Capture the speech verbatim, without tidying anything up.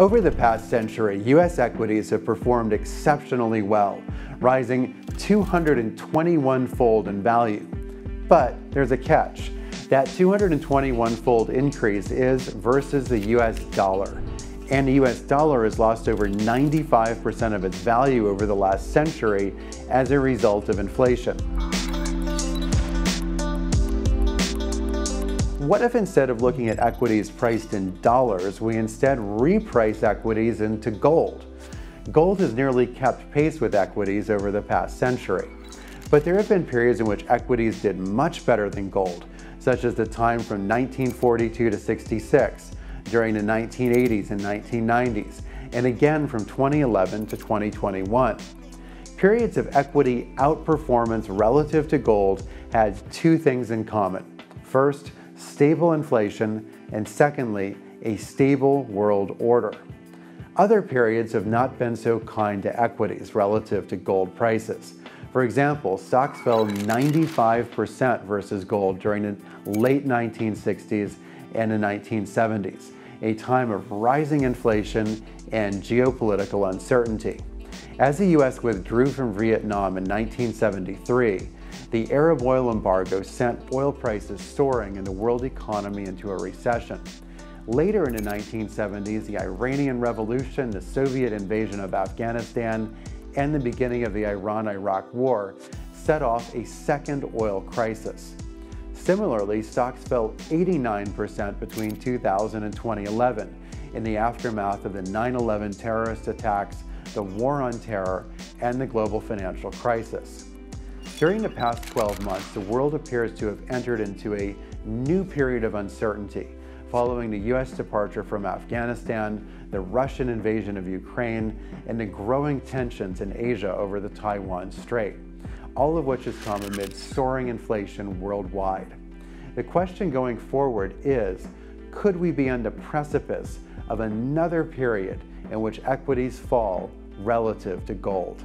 Over the past century, U S equities have performed exceptionally well, rising two hundred twenty-one fold in value. But there's a catch. That two hundred twenty-one fold increase is versus the U S dollar. And the U S dollar has lost over ninety-five percent of its value over the last century as a result of inflation. What if instead of looking at equities priced in dollars, we instead reprice equities into gold? Gold has nearly kept pace with equities over the past century. But there have been periods in which equities did much better than gold, such as the time from nineteen forty-two to sixty-six, during the nineteen eighties and nineteen nineties, and again from twenty eleven to twenty twenty-one. Periods of equity outperformance relative to gold had two things in common. First, stable inflation, and secondly, a stable world order. Other periods have not been so kind to equities relative to gold prices. For example, stocks fell ninety-five percent versus gold during the late nineteen sixties and the nineteen seventies, a time of rising inflation and geopolitical uncertainty. As the U S withdrew from Vietnam in nineteen seventy-three, the Arab oil embargo sent oil prices soaring and the world economy into a recession. Later in the nineteen seventies, the Iranian Revolution, the Soviet invasion of Afghanistan, and the beginning of the Iran-Iraq War set off a second oil crisis. Similarly, stocks fell eighty-nine percent between two thousand and twenty eleven in the aftermath of the nine eleven terrorist attacks, the war on terror, and the global financial crisis. During the past twelve months, the world appears to have entered into a new period of uncertainty following the U S departure from Afghanistan, the Russian invasion of Ukraine, and the growing tensions in Asia over the Taiwan Strait, all of which has come amid soaring inflation worldwide. The question going forward is, could we be on the precipice of another period in which equities fall relative to gold?